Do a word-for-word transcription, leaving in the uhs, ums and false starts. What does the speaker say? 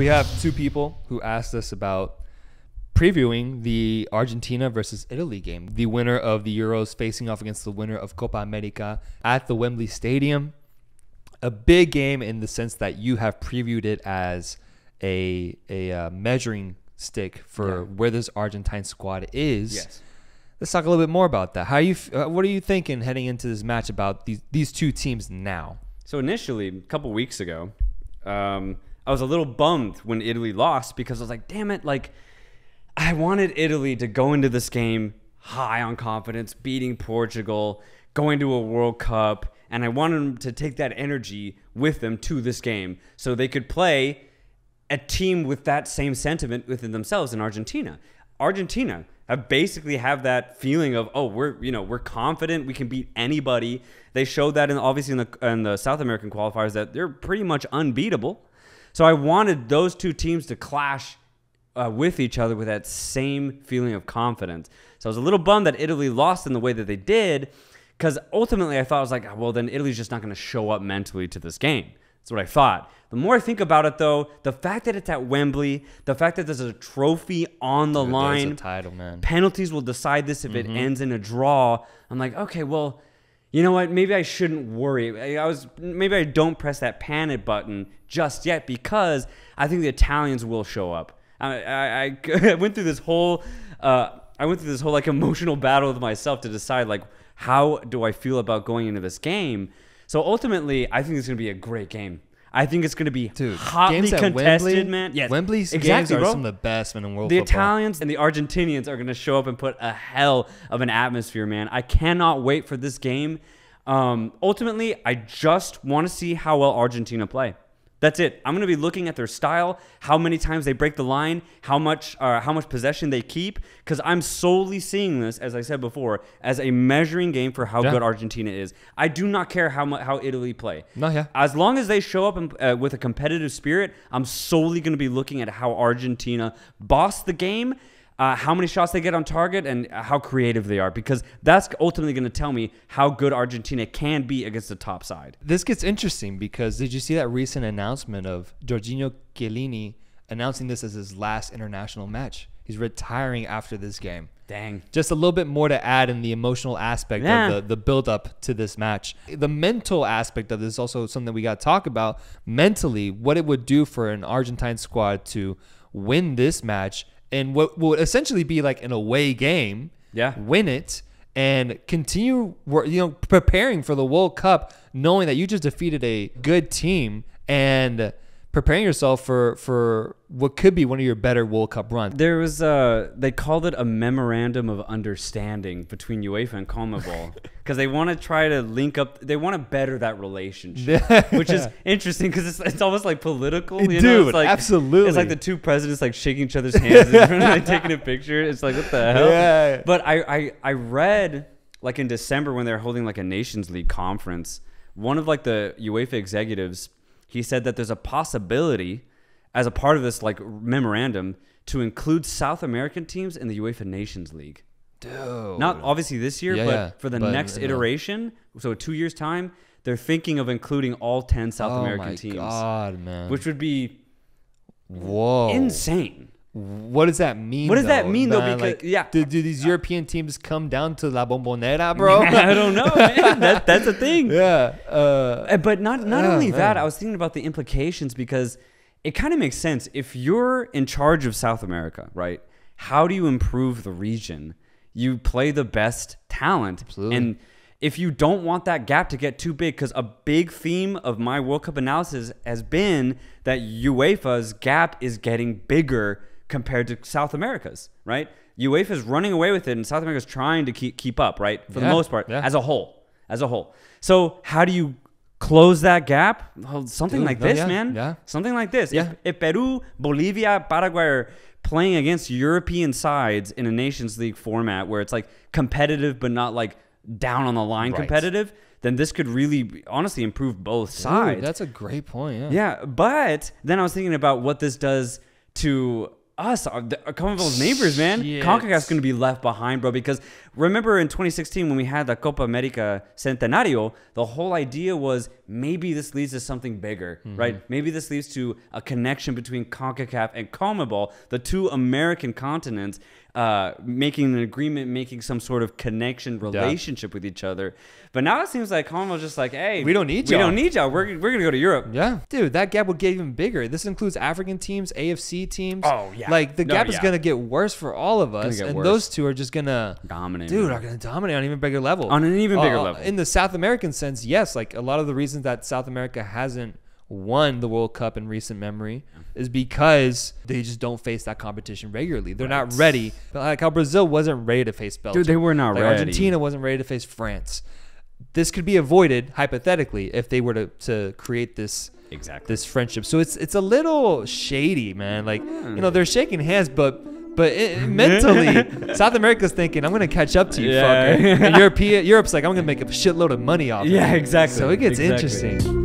we have two people who asked us about previewing the Argentina versus Italy game, the winner of the Euros facing off against the winner of Copa America at the Wembley Stadium. A big game in the sense that you have previewed it as a, a uh, measuring stick for yeah. where this Argentine squad is. Yes. Let's talk a little bit more about that. How you? Uh, what are you thinking heading into this match about these, these two teams now? So initially, a couple weeks ago, um, I was a little bummed when Italy lost because I was like, damn it, like, I wanted Italy to go into this game high on confidence, beating Portugal, going to a World Cup, and I wanted them to take that energy with them to this game so they could play a team with that same sentiment within themselves in Argentina. Argentina have basically have that feeling of, oh, we're, you know, we're confident, we can beat anybody. They showed that in obviously in the, in the South American qualifiers that they're pretty much unbeatable. So I wanted those two teams to clash Uh, with each other with that same feeling of confidence. So I was a little bummed that Italy lost in the way that they did, because ultimately I thought, I was like, oh, well, then Italy's just not going to show up mentally to this game. That's what I thought. The more I think about it, though, the fact that it's at Wembley, the fact that there's a trophy on the Dude, line, there's a title, man. Penalties will decide this if mm-hmm. it ends in a draw. I'm like, okay, well, you know what? Maybe I shouldn't worry. I was maybe I don't press that panic button just yet, because I think the Italians will show up. I, I, I went through this whole, uh, I went through this whole like emotional battle with myself to decide like, how do I feel about going into this game? So ultimately, I think it's gonna be a great game. I think it's gonna be Dude, hotly contested, Wembley, man. Yes, Wembley's exactly, games are bro. some of the best in the world. The football. Italians and the Argentinians are gonna show up and put a hell of an atmosphere, man. I cannot wait for this game. Um, ultimately, I just want to see how well Argentina play. That's it. I'm going to be looking at their style, how many times they break the line, how much uh, how much possession they keep, because I'm solely seeing this, as I said before, as a measuring game for how yeah. good Argentina is. I do not care how much, how Italy play. No, yeah. As long as they show up and, uh, with a competitive spirit, I'm solely going to be looking at how Argentina boss the game, uh, how many shots they get on target, and how creative they are, because that's ultimately going to tell me how good Argentina can be against the top side. This gets interesting because did you see that recent announcement of Jorginho Chiellini announcing this as his last international match? He's retiring after this game. Dang. Just a little bit more to add in the emotional aspect yeah. of the, the build-up to this match. The mental aspect of this is also something that we got to talk about. Mentally, what it would do for an Argentine squad to win this match and what would essentially be like an away game, yeah. win it, and continue you know, preparing for the World Cup, knowing that you just defeated a good team and preparing yourself for, for what could be one of your better World Cup runs. There was a, they called it a memorandum of understanding between UEFA and CONMEBOL because they want to try to link up, they want to better that relationship, which is interesting because it's, it's almost like political. You Dude, know? It's like, absolutely. It's like the two presidents like shaking each other's hands and like, taking a picture. It's like, what the hell? Yeah. But I, I, I read like in December when they were holding like a Nations League conference, one of like the UEFA executives, he said that there's a possibility as a part of this like memorandum to include South American teams in the UEFA Nations League. Dude. Not obviously this year, yeah, but yeah. for the but, next yeah. iteration, so two years time, they're thinking of including all ten South oh American my teams. God, man. Which would be Whoa. insane. What does that mean? What does though? that mean man, though? Because like, yeah, do, do these European teams come down to La Bombonera, bro? I don't know, man. That, that's a thing. Yeah, uh, but not not yeah, only man. that. I was thinking about the implications because it kind of makes sense. If you're in charge of South America, right? How do you improve the region? You play the best talent, Absolutely. and if you don't want that gap to get too big, because a big theme of my World Cup analysis has been that UEFA's gap is getting bigger compared to South America's, right? UEFA is running away with it, and South America's trying to keep keep up, right? For yeah, the most part, yeah. as a whole, as a whole. So how do you close that gap? Well, something Dude, like no, this, yeah, man. Yeah. Something like this. Yeah. If, if Peru, Bolivia, Paraguay are playing against European sides in a Nations League format where it's like competitive but not like down on the line right. competitive, then this could really honestly improve both sides. Ooh, that's a great point. Yeah. Yeah, but then I was thinking about what this does to us, our, our Commonwealth's neighbors, man. CONCACAF's going to be left behind, bro, because remember in twenty sixteen when we had the Copa America Centenario, the whole idea was maybe this leads to something bigger, mm-hmm. right? Maybe this leads to a connection between CONCACAF and CONMEBOL, the two American continents, uh, making an agreement, making some sort of connection, relationship yeah. with each other. But now it seems like CONMEBOL's just like, hey, we don't need y'all. We don't need y'all. We're, we're going to go to Europe. Yeah. Dude, that gap would get even bigger. This includes African teams, A F C teams. Oh, yeah. Like, the no, gap yeah. is going to get worse for all of us. And worse. those two are just going to dominate. Dude, are going to dominate on an even bigger level. On an even bigger uh, level. In the South American sense, yes. Like, a lot of the reasons that South America hasn't won the World Cup in recent memory is because they just don't face that competition regularly. They're right. not ready. Like, how Brazil wasn't ready to face Belgium. Dude, they were not like ready. Argentina wasn't ready to face France. This could be avoided, hypothetically, if they were to, to create this... Exactly. This friendship. So it's it's a little shady, man. Like, mm. you know, they're shaking hands, but but it, mentally, South America's thinking, I'm gonna catch up to you, yeah. fucker. And Europe, Europe's like, I'm gonna make a shitload of money off. Yeah, it. exactly. So it gets exactly. interesting.